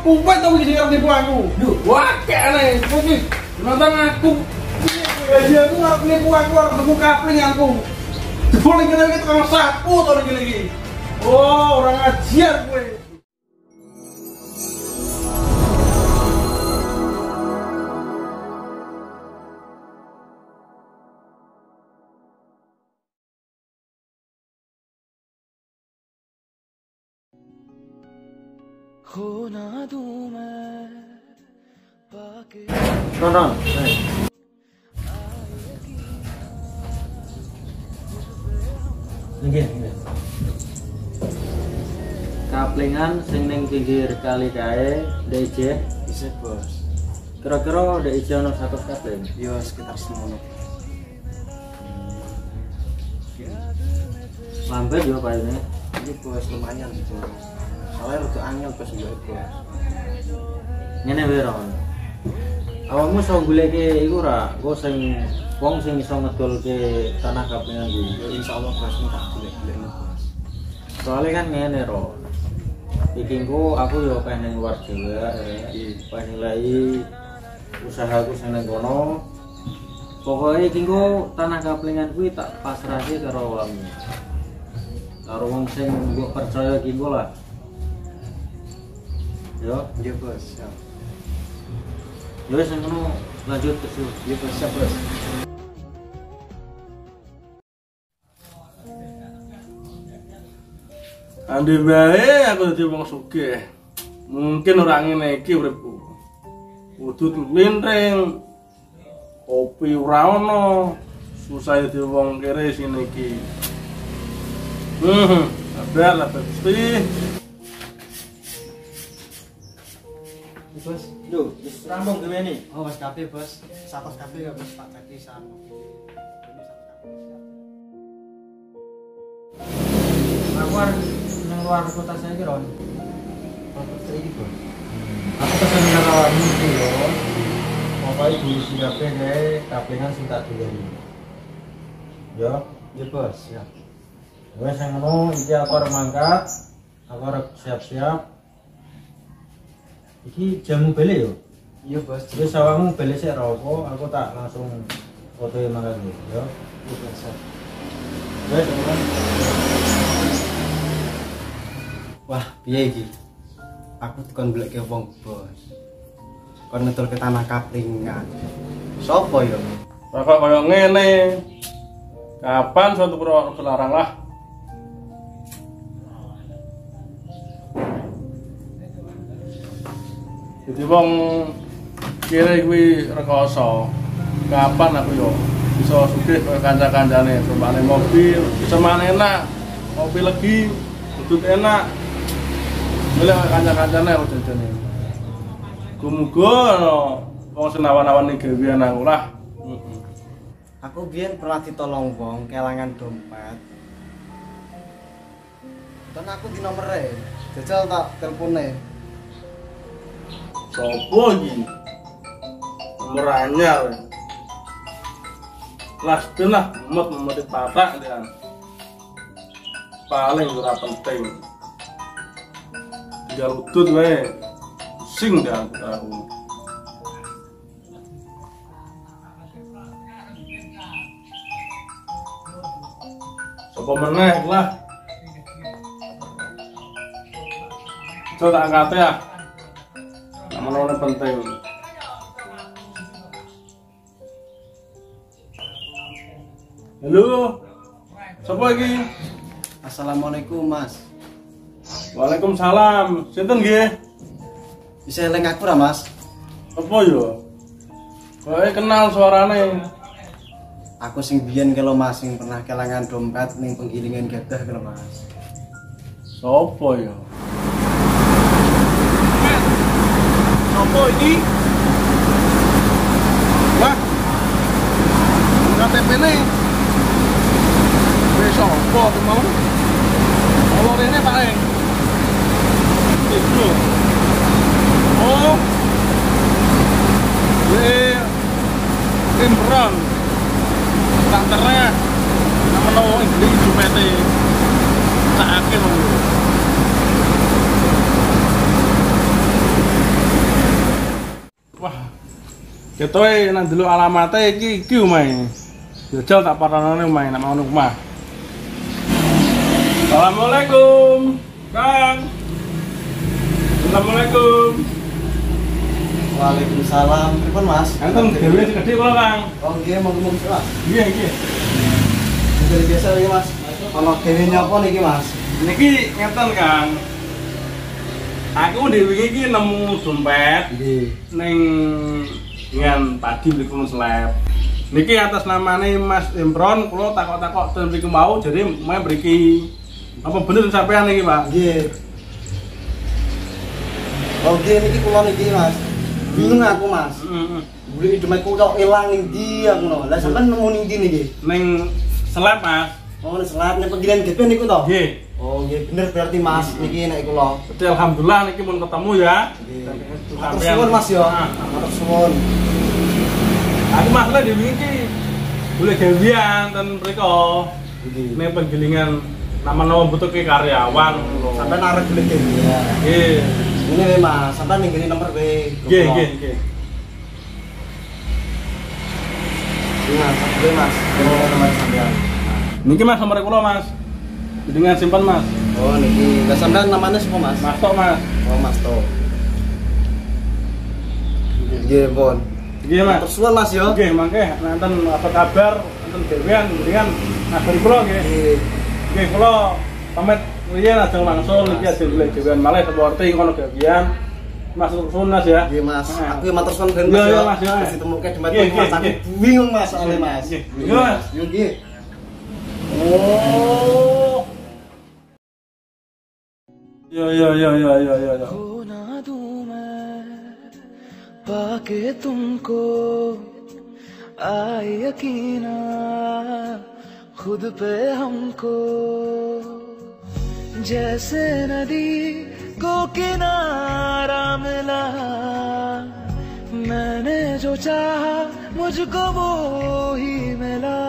Kumpet tau gini orang tipu aku. Duh, wakil nih. Nonton aku. Dia tuh aku nipu aku, orang temu kapling aku. Jebol lagi tukang sapu tau lagi. Oh, orang ajar gue. No. Nggih. Kaplingan sing ning pinggir kali kae, Dek. Bisa, Bos. Kira-kira Dek ono 100 kapling. Ya sekitar semono. Lambat yo Pak ini. Iki Bos lumayan, Bos. Soalnya rada angel Bos yo, Bos. Ngene wae ron. Awakmu iso goleki iku ora, engko sing wong sing iso ngedolke tanah kaplingan iki. Insyaallah Bos tak goleki. Soalnya kan ngene ro. Pikinku aku yo pengen luar Jawa, pengen nilai usahaku sing nang kono. Pokoke pikinku tanah kaplingan kuwi tak pasrahke karo wong. Karo wong sing mbok percaya kingku lah. Yo, nggih Bos. Terus ngono lanjut terus. Iya Bos, siap Bos. Andi bae aku dadi wong sugih. Mungkin ora ngene iki uripku. Kudu tlintreng. Kopi ora ono. Susah dadi wong kere sini iki. Sabar lah pasti. Bos, lho, wis rampung gawe ne. Oh, wis kabeh, Bos. 100 kabeh ya, Bos. Tak ceki sampe. Ini 100 kabeh. Mawar nang luar kota saya iki, Ron. Kota iki, Bos. Aku pesen karo awakmu iki yo. Pokoke diisi kabeh kae, kapelan sing tak duleni. Yo, nggih, Bos. Ya. Wes ngono, iki aku arep mangkat. Aku arep siap-siap. Iki jamu beli yo. Iya Bos. Wis awakmu beli sik rokok, aku tak langsung fotoe mangkat yo. Wis biasa. Wes teman. Wah, piye iki? Aku tekan goleke wong, Bos. Kon ngetulke tanah kaplingan. Sopo yo? Rokok koyo ngene. Kapan suatu perkara dilarang lah? Jadi wong kira kuwi rekoso. Kapan aku yo bisa sugih karo kanca-kancane, sembane mobil, semane enak, kopi legi, udut enak. Mulih kanca-kancane aku jajane. Muga-muga wong senawan-awan iki gawean aku lah. Aku biyen pernah ditolong wong kelangan dompet. Ten aku di nomere, jajal tak telepone. Sopo iki? Meranyar. Lah tenah mut-mut papak ndekan. Paling ora penting. Tinggal udut wae. Sing ndak aku. Sopo meneh lah. Coba tak angkat ya. Mana penting. Halo. Siapa lagi? Assalamualaikum, Mas. Waalaikumsalam. Sinten nggih? Bisa eling aku ra, Mas? Apa yo? Kowe kenal suarane. Aku sing biyen kelo Mas sing pernah kelangan dompet ning penggilingan gadah kelo Mas. Sopo yo? Sopo iki? Wah. KTP-ne. Wis sopo to mau? Kalau rene Pak Eng. Itu. Oh. Weh. Timbran. Tantere. Namane wong Inggris jumete. Sakake wong. Kita nang dulu alamatnya iki omahe. Jajal tak paranane omahe nek mau omah. Assalamualaikum, Kang. Assalamualaikum. Waalaikumsalam. Pripun, Mas? Enten dewe gedhe kula, Kang. Oh, nggih, monggo Mas. Iya, iki. Dewe biasa iki, Mas. Ono dewe nyapa niki, Mas? Niki ngeten, Kang. Aku dewe iki nemu dompet. Nggih. Ning dengan padi mrikun slep. Niki atas namanya Mas Imron, kula takok-takok ten mriku mau jadi main mriki. Apa bener sampean niki, Pak? Nggih. Oh, nggih niki kula niki, Mas. Bingung aku, Mas. Heeh. Goleki dompetku kok ilang ndi aku lho. Lah sampean nemu ndi niki? Ning slep, Mas. Oh, ning slep ning pinggiran gedhe niku to? Nggih. Oh, nggih bener berarti, Mas. Niki nek kula. Alhamdulillah niki mun ketemu ya. Matur suwun, Mas ya. Matur suwun. Aku masalah di iki boleh gawean ten mriko. Nek penggilingan nama-nama butuh ke karyawan lho. Sampeyan arep golek gawean. Nggih. Ini Mas, sampeyan nggih nomor we. Nggih, nggih, nggih. Nah, sampeyan Mas, nomor sampeyan. Niki Mas nomor kula, Mas. Dengan simpan, Mas. Oh, niki. Lah sampeyan namanya sapa, Mas? Mas Tok, Mas. Oh, Mas Tok. Nggih, Bon. Nggih, Mas. Tersuwun, Mas ya. Nggih, mangke nenten apa kabar nenten dewean dengan ngabari kula nggih. Nggih, kula pamit riyen ajeng langsung iki ajeng golek dewean malih seporti ngono gawean. Mas tersuwun, Mas ya. Nggih, Mas. Aku matur suwun den Mas ya. Wis ditemuke demet Mas aku bingung Mas oleh Mas. Nggih, Mas. Yo nggih. Oh. Yo. पाके तुमको आए यकीना खुद पे हमको जैसे नदी को किनारा मिला मैंने जो चाहा मुझको वो ही मिला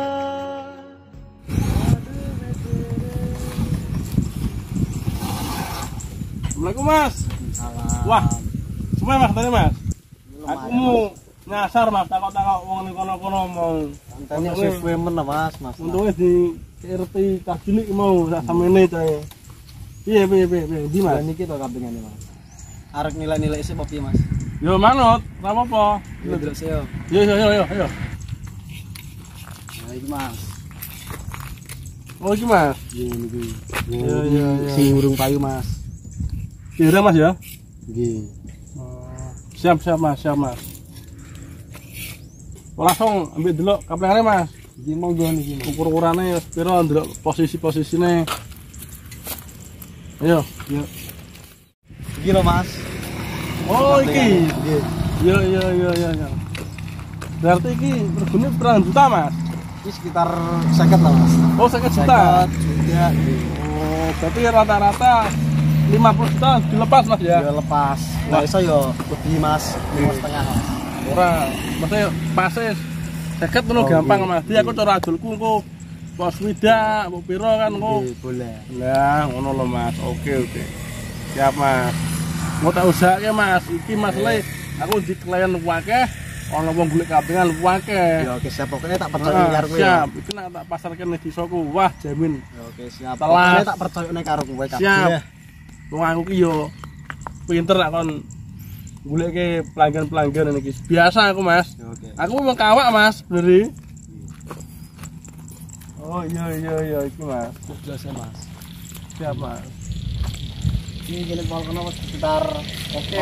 Assalamualaikum Mas. Wah, semua Mas tadi Mas. Aku mau nyasar Mas, takut-takut wong ning kono-kono mau. Antene sewemen Mas. Untunge di RT Kajuni mau sak samene coy. Piye di Mas? Niki to kapingane Mas. Arek nilai-nilai sih piye Mas? Yo manut, ora apa-apa. Yo delok sih yo. Yo. Nah iki Mas. Oh iki Mas. Yo. Si burung payu Mas. Kira Mas ya? Nggih. Siap mas. Langsung ambil dulu kaplingannya Mas. Ini mau gimana nih? Ukur-ukurannya ya, sepiro dulu posisi-posisinya. Ayo. Gini Mas. Oh iki. Iya. Berarti iki regane pirang juta Mas? Ini sekitar 50 lah Mas. Oh 50 juta. Oh berarti rata-rata 50 juta dilepas Mas ya? Iya lepas. Nah iso ya lebih Mas, 5,5 Mas. Ora, maksudnya pasnya 50 ngono gampang Mas. Dia aku cara ajulku engko pos widak, pos piro kan engko. Boleh. Lah ngono lho Mas. Oke. Siap Mas. Mau tak usahake Mas. Iki Mas Le, aku di klien akeh, ana wong golek kabingan akeh. Ya oke siap pokoknya tak percaya karo kowe. Siap, iki nek tak pasarke ning desaku, wah jamin. Ya oke siap. Pokoknya tak percaya karo kowe kabeh. Siap. Wong aku ki yo pinter tak kon goleke pelanggan-pelanggan iki. Biasa aku, Mas. Okay. Aku memang kawak, Mas, bener. Oh, iya iki, Mas. Jelas ya, Mas. Siap, Mas. Ini jelek kono Mas sekitar oke.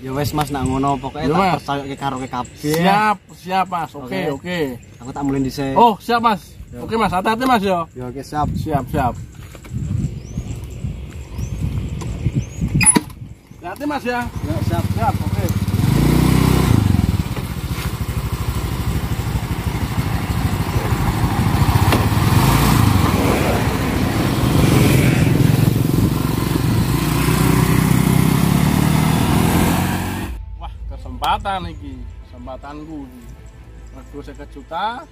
Ya wes Mas nak ngono pokoknya tak percayoke karo kabeh. Siap, Mas. Oke. Aku tak mulih dhisik. Oh, siap, Mas. Yo. Oke, Mas. Hati-hati, Mas yo. Ya oke, siap. Hati Mas ya. Ya siap. Oke. Wah, kesempatan iki. Kesempatanku iki. Rego 50 juta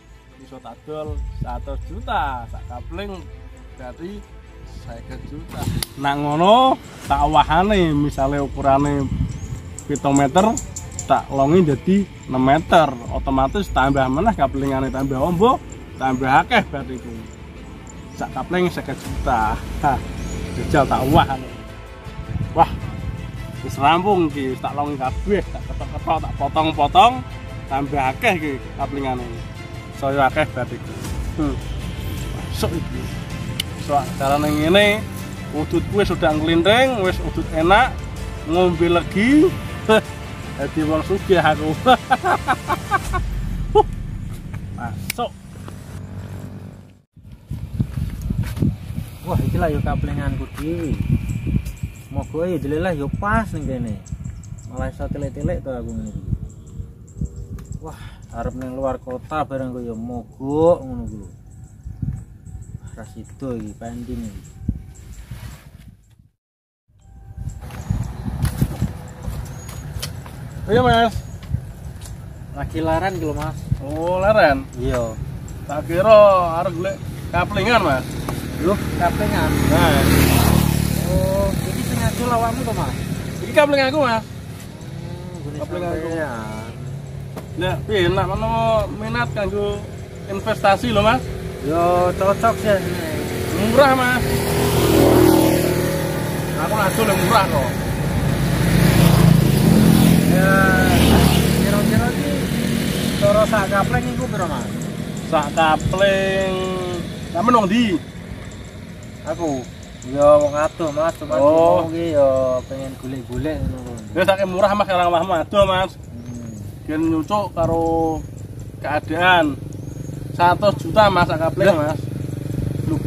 iso tadol 100 juta sak kapling dari 50 juta. Nak ngono tak wahane misale ukurane pitometer tak longi jadi 6 meter, otomatis tambah meneh kaplingane tambah ombo, tambah akeh berarti itu. Sak kapling 50 juta. Hah, jajal tak wah. Wah, wis rampung iki, tak longi kabeh, tak ketok-ketok, tak potong-potong, tambah akeh iki kaplingane. Saya akeh berarti itu. Masuk iki. Soal carane ngene, udutku wis udah nglintring, wis udut enak, ngombe legi. Jadi wong sugih aku. Masuk. Wah, iki lah yo kaplinganku iki. Moga yo delelah yo pas ning kene. Malah iso tilik-tilik to aku ngene iki. Wah, arep ning luar kota bareng yo mogok ngono ku. Ras itu iki pandin iki. Iya mas, lagi laren gitu mas. Oh laren? Iya. Tak kira harus golek kaplingan mas. Loh kaplingan? Nah. Oh, jadi sengaja lawamu tuh mas? Ini kaplingan aku mas. Kaplingan aku. Nah, enak mana mau minat kanggo investasi loh mas? Yo cocok ya. Murah mas. Aku langsung yang murah kok. Kira-kira ini cara sak kapling itu berapa mas? Sak kapling kamu nong di? Aku? Ya mau ngaduh mas, cuma ini ya pengen gulik-gulik ya sakit murah mas, karena mah aduh mas dia nyucuk karo keadaan 100 juta mas sak kapling mas. Loh,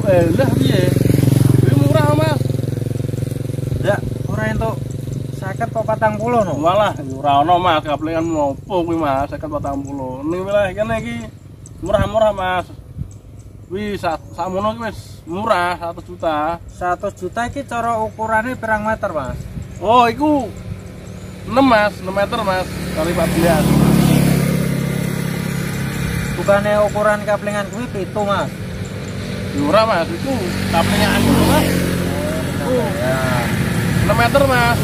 kok elah dia? Ini murah mas ya, murah itu seket kok 40 no? Malah, ora ono mas, kaplingan ngopo kuwi mas, seket 40. Ning wilayah kene iki murah-murah mas. Wis sakmono iki wis murah 100 juta. 100 juta iki cara ukurane pirang meter, Mas? Oh, iku 6 mas, 6 meter mas, kali 14. Bukane ukuran kaplingan kuwi 7 mas. Ora mas, iku kaplingan ngono mas. Oh, ya. 6 meter mas.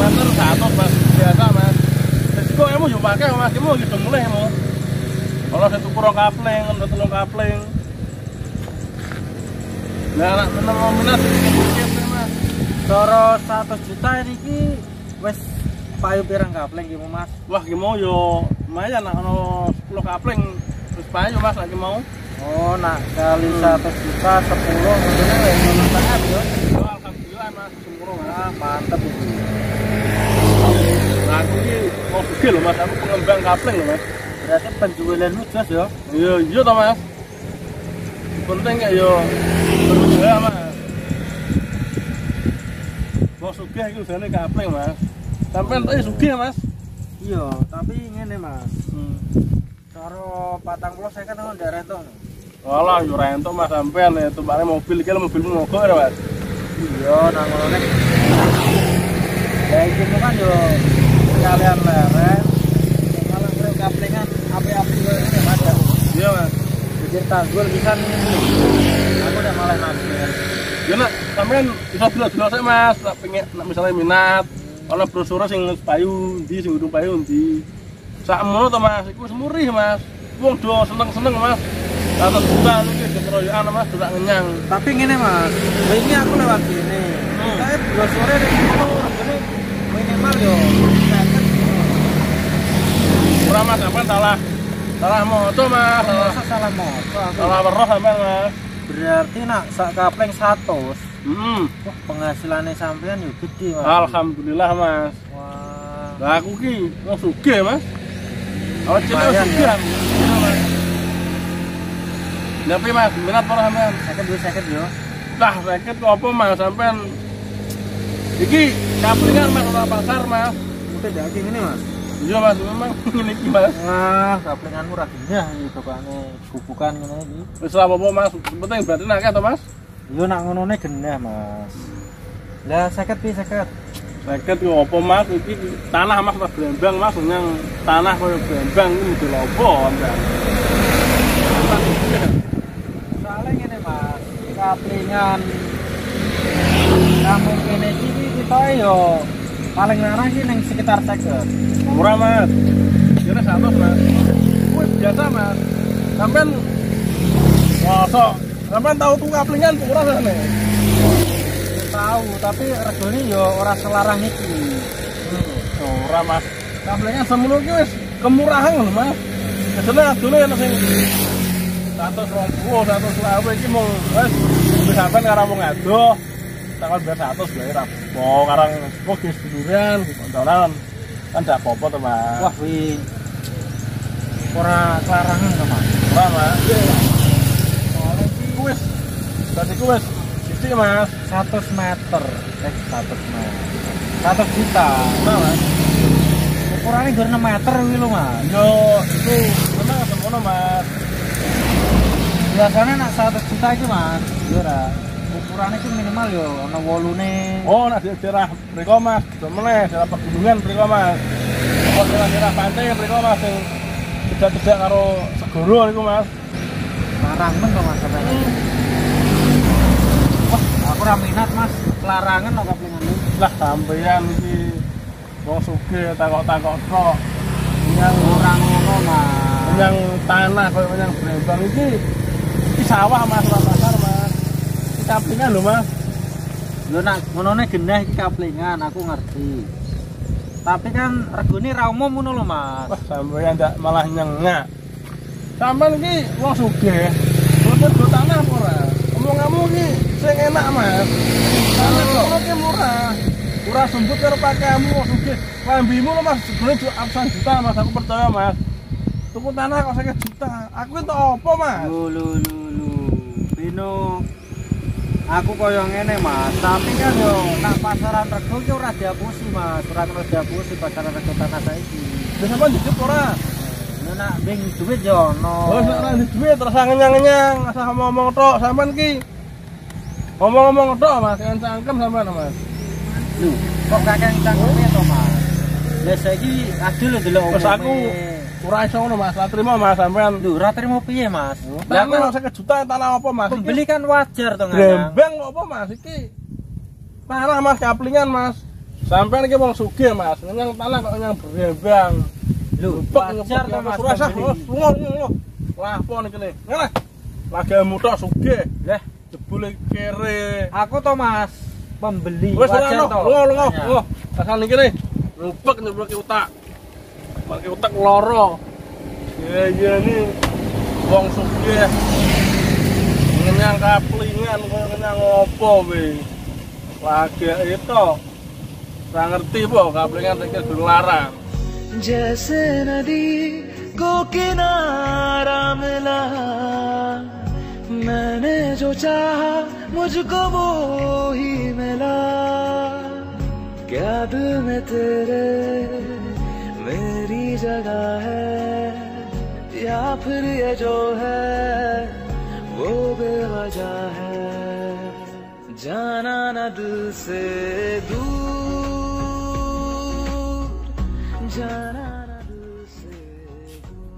Meter satu mas biasa mas. Jadi kok kamu juga pakai mas, kamu lagi mulai kamu. Kalau saya tukur kapling, udah telung kapling. Nah, nak menang minat ini mas. Toro 100 juta ini, wes payu pirang kapling kamu mas. Wah kamu yo, maya nak no 10 kapling terus payu mas lagi mau. Oh nak kali 100 juta 10, maksudnya lebih mantap yo. Alhamdulillah mas, sempurna mas, mantap itu. Aku ini mau pergi loh mas, aku pengembang kapling loh mas. Berarti penjualan jelas ya? Iya, iya toh mas. Penting ya yo berjualan mas. Mau sugih itu udah kapling mas. Sampai nanti sugih mas. Iya, tapi ngene mas. Cara 40 saya kan udah rentong. Walah, yo rentong mas sampean ya. Tumpaknya mobil kalau mobilmu mogok ya mas. Iya, nangolek. Ya itu kan yo kalian leren, malah keren kaplingan api-api ini mas. Iya mas. Jadi tanggul bisa nih. Aku udah malah masuk. Ya nak, sampean bisa dulu-dulu saya mas. Nak pengen, nak misalnya minat, kalau brosur sing payu di, sing udung payu di. Sak mono to mas, iku semurih mas. Wong do seneng-seneng mas. 100 juta iki dikeroyokan mas, ora ngenyang. Tapi ngene mas, wingi aku lewat sini. Saya brosure ning ngono. Minimal yo, kurang mas apa salah moto mas, salah moto, salah beroh sampean mas. Berarti nak sak kapling 100. Wah penghasilannya sampean yo gede mas. Alhamdulillah mas. Wah. Lah aku ki wong sugih mas. Awak cedok sugih mas. Tapi mas minat ora sampean? 50 yo. Lah 50 opo mas sampean? Iki kaplingan mas ora pasar mas. Mesti dadi ngene mas. Iya mas, memang ngene iki mas. Wah, kaplingan murah ya iki bapakne gubukan ngene iki. Wis ora apa-apa mas, penting berarti nak akeh to mas. Iya nak ngonone genah mas. Lah 50 piye 50? 50 yo apa mas iki tanah mas pas Brembang mas nang tanah koyo Brembang iki model apa mas. Soale ngene mas, kaplingan kampung kene iki. Saya Paling larang sih yang sekitar Ceger. Murah mas. Kira sama mas. Wih biasa mas. Sampai masuk. Sampai tahu tuh kaplingan kurang kan nih. Tahu tapi regolnya yo ora selarang iki. Murah mas. Kaplingan semuluk iki wis kemurahan lho mas. Kadene adune ana sing 120, 120 iki mung wis sampean karo wong adoh. Tanggal 200 lho ora. Mau karang fokus tiduran di kontoran. Kan ndak apa-apa to, Mas. Wah, wi. Ora kelarangan to, Mas. Ora, Mas. Soale iki wis. Dadi ku wis sithik, Mas. 100 meter. 100 meter. 100 juta. Ora, Mas. Ukurannya gur 6 meter kuwi lho, Mas. Yo, itu ana ngono, Mas. Biasanya nak 100 juta iki, Mas. Yo ora. Ukurannya itu minimal ya, ada walune. Oh, ada di daerah mereka mas, daerah pegunungan mereka mas. Kalau daerah pantai mereka mas, yang tidak-tidak karo segoro itu mas. Larangan kok mas, katanya. Wah, aku raminat mas, larangan kok kaplingan ini. Lah, sampean ini, mau suge, takok-takok kok. Yang orang-orang mas. Yang tanah, yang berembang ini sawah mas, pasar mas. Kaplingan lho mas lho nak ngonone geneh iki kaplingan aku ngerti tapi kan regone ra umum ngono lho mas. Wah sampeyan ndak malah nyengak sampean iki wong sugih butuh go tanah apa ora omong-omong iki sing enak mas tanah kok iki murah ora sumbut karo pakaianmu wong sugih lambimu lho mas jebule yo ratusan juta mas aku percaya mas tuku tanah kok 50 juta aku entuk apa mas lho Bino aku koyo ngene mas, tapi kan yo nak pasaran rego ki ora diapusi mas, ora terus diapusi pasaran rego tanah saiki. Wis sampean dijep ora? Lha nak bing duit yo ono. Wis ora duit terus ngenyang-ngenyang, asal ngomong tok sampean ki. Ngomong-ngomong tok mas, cangkem sampean mas. Lho, kok kakek cangkeme to mas? Lah saiki adil ndelok wis aku ora iso ngono Mas, trimo Mas sampean. Lho, ora trimo piye Mas? Lah aku 50 juta tanah apa Mas? Pembeli kan wajar to Mas. Grembang kok apa Mas iki? Parah Mas kaplingan Mas. Sampean iki wong sugih Mas, nyang tanah kok nyang grembang. Lho, wajar to Mas. Ora sah ngono. Lapon iki ne. Ngalah. Lagi mutok sugih. Lah, jebule kere. Aku to Mas, pembeli wajar to. Lho. Asal iki ne. Rupek nyebuk utak. Pakai utak loro. Ya ini wong sugih. Ngenyang kaplingan koyo ngenyang opo we. Lagi itu. Ora ngerti po kaplingan iki dilarang. Jaise nadi ko kinara mila. Maine jo chaha mujhko wo hi mila. Kya dil mein tere मेरी जगह है या फिर ये जो है वो बेवजह है जाना न दिल से दूर जाना न दिल से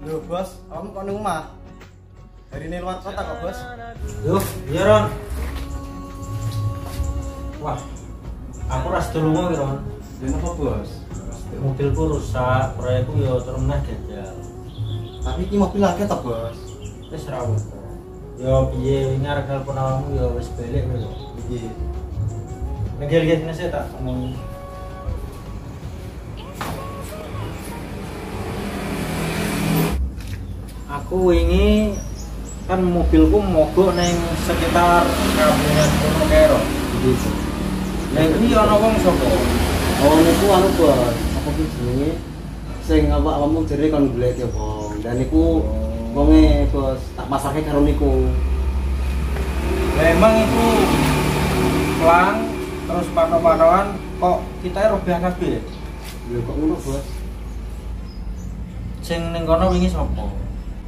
दूर Loh bos, kamu kok nang omah? Hari ini luar kota kok bos? Loh, iya Ron. Wah, aku ras tulungo ki Ron. Kenapa bos? Mobilku rusak, proyekku ya termenah gagal. Tapi ini mobil lagi tak bos? Wis rawuh. Ya piye wingi arek telepon awakmu ya wis balik lho. Piye? Ngger-ngger nase tak omong. Aku wingi kan mobilku mogok ning sekitar Kabupaten Purwokerto. Gitu. Lah iki ana wong sapa? Oh niku anu bos. Apa jenenge sing awakmu jere kon golek ya wong. Dan niku wonge bos tak pasarke karo niku. Memang itu pelang terus pano-panoan kok kitae robeh kabeh. Lho kok ngono bos? Sing ning kono wingi sapa?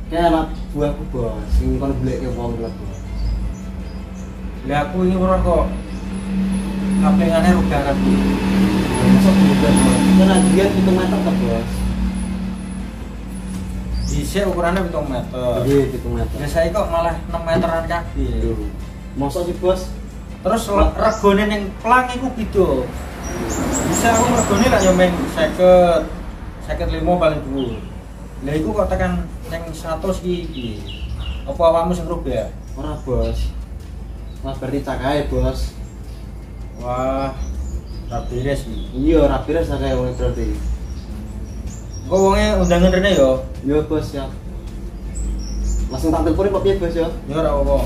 Ya anak buahku bos, sing kon golek ya wong lho. Lah aku ini ora kok kapingane robeh kabeh. Masuk juga bos, karena dia 7 meter tak bos bisa ukurannya 7 meter iya 7 meter biasanya kok malah 6 meteran kaki masuk sih bos terus regone yang pelang itu beda bisa aku mergone lah yang main 50, 55 paling dhuwur. Lah iku katakan yang 100 iki. Apa awakmu sing rubah? Ora, Bos. Mas berita kae, Bos. Wah, rapires iki. Iya, rapires kae wong berarti. Engko wonge undangan rene ya. Iya, Bos ya. Langsung tak telepon apa piye, Bos ya? Ya ora apa-apa.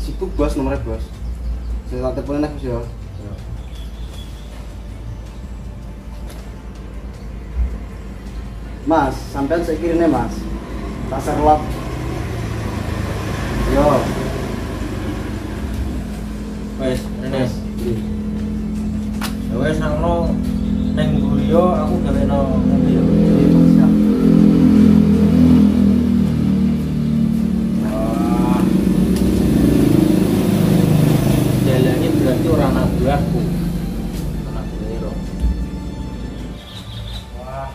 Sibuk Bos nomornya, Bos. Saya tak telepon nek, Bos ya. Mas, sampean saya kirine, Mas. Pasar lap. Yo. Wes, Renes. Ya wes sangno ning Gurio aku gaweno ngopi yo. Wah. Jalane berarti ora anak buahku. Anak Gurio. Wah.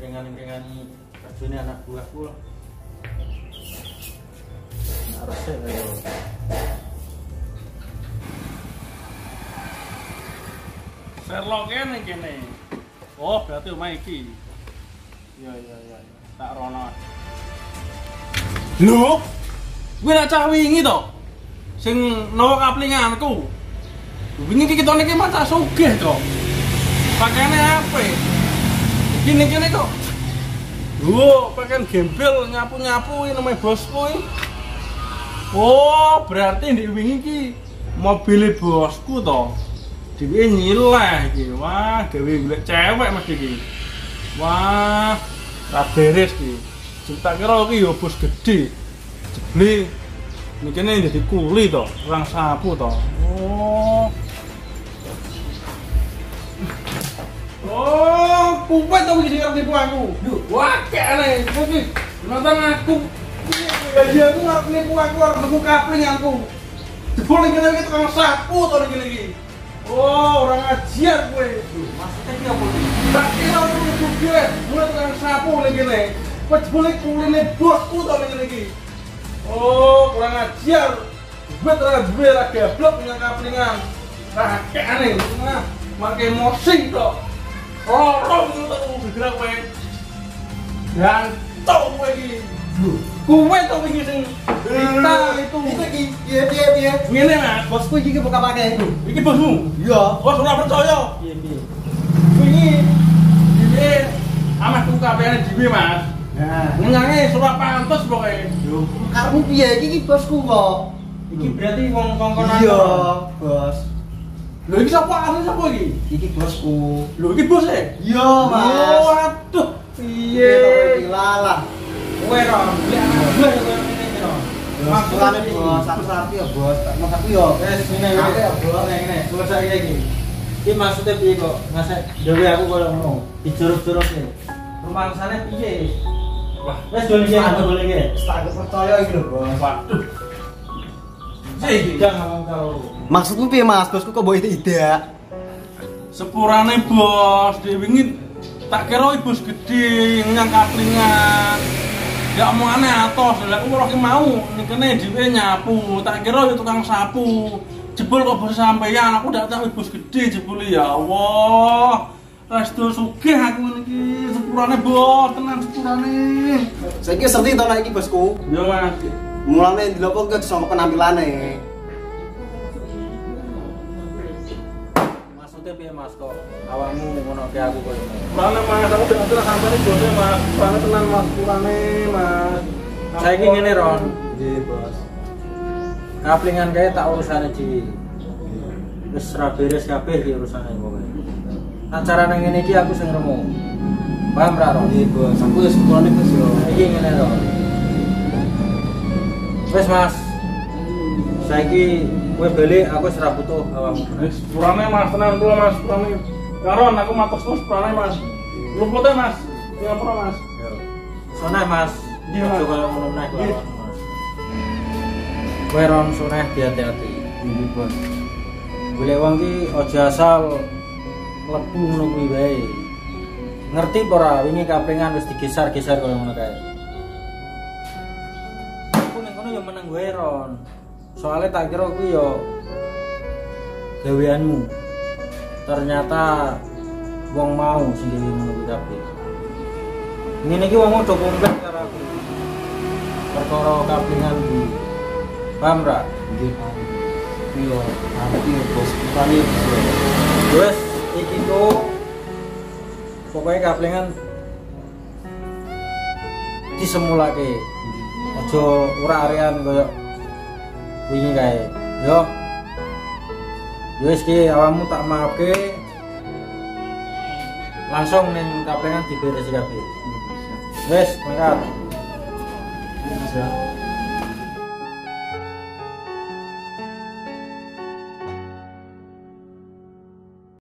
Ringan-ringan ini anak buahku loh. Harusnya kayak loh. Serloknya nih gini. Oh berarti rumah ini. Iya. Tak rono. Loh? Gue nak cah wingi toh. Sing nawa kaplinganku. Wingi iki ketone iki mancak sugih toh. Pakaiannya apa? Gini kok. Lho, pakaian gembel nyapu-nyapu ini namanya bosku ini. Oh, berarti di wingi iki mobil bosku toh. Dhewe nyilah iki. Wah, gawe golek cewek mesti iki. Wah, ra beres iki. Cinta kira iki ya bos gede. Jebli. Mikirnya jadi kuli toh, orang sapu toh. Oh. Oh, kumpet tau begini orang tipu aku. Duh, wakil aneh. Nonton aku. Gaji aku harus nipu aku, harus nemu kapling aku. Jebol lagi tukang sapu tau lagi. Oh, orang ajar gue. Maksudnya dia apa? Tak kira aku nipu gue. Gue tukang sapu lagi. Gue jebol lagi kulinnya bosku tau lagi. Oh, kurang ajar. Gue terlalu gablok punya kaplingan. Wakil aneh. Makai mosing toh. Lorong itu segera gue gantung gue ini gue tuh begini sing berita itu iya begini mas bosku ini buka pakai ini bosmu? Iya oh sudah percaya ini ini sama tuh kapeannya Jimmy mas ngangnya sudah pantas pokoknya karena iya ini bosku kok ini berarti ngongkong-ngongkong iya bos. Lho iki sapa iki? Iki bosku. Lho iki bos e? Iya, Mas. Waduh, piye dilalah. Kowe ora golek anak bos koyo ngene iki lho. Masalah bos, satu-satu ya bos, tapi yo wis ngene iki ya bos ngene. Bos iki iki. Iki maksude piye kok ngasek dhewe aku koyo ngono. Dijurus-jurusne. Rumangsane piye? Wah, wis dol iki boleh iki. Tak percaya iki lho, Bos. Waduh. Maksudmu piye Mas? Bosku kok mbok ide-ide. Sepurane bos, dhek wingi tak kira bos gede nang kaplingan. Ya omongane atos, lha aku ora mau nikene dhewe nyapu, tak kira yo tukang sapu. Jebul kok bos sampeyan, aku ndak tahu bos gede jebul ya Allah. Restu sugih aku niki, sepurane bos, tenan sepurane. Saiki serti to nek iki bosku. Yo Mas. Mulane dilopok ke sama penampilannya. Maksudnya piye Mas kok awakmu ngono ke aku kok. Mulane Mas aku diatur sampeyan bose Mas, bane tenan Mas kurane Mas. Saiki ngene Ron. Nggih, Bos. Kaplingan kae tak urusane dhewe. Wis ra beres kabeh iki urusane pokoke. Acara nang ngene iki aku sing remo. Paham ra Ron? Nggih, Bos. Aku wis kurane Bos yo. Iki ngene Ron. Wes Mas. Saiki kowe balik aku wis ra butuh awakmu. Wis purane Mas tenan kula Mas, purane. Karon aku matos terus purane Mas. Lupute Mas. Ya pernah mas. Ya. Suneh mas. Iya. Coba yang belum naik lewat mas. Kue ron suneh hati-hati. Ini buat. Boleh uang ki ojo asal lebu nunggu bayi. Ngerti pora ini kapengan harus digeser-geser kalau ngono kae. Aku neng kono yo menang gue ron. Soalnya tak kira aku yo gaweanmu. Ternyata wong mau sing dhewe menunggu kabeh. Ngene iki wong udah komplek karo aku. Perkara kabingan iki. Paham ra? Nggih, Pak. Yo, aku bos kami. Wes iki tuh pokoknya kaplingan disemulake. Aja ora-arean koyo wingi kae. Yo. Wes ki awakmu tak maafke. Langsung neng kaplingan diberesi kabeh. Wes, mangkat. Bisa.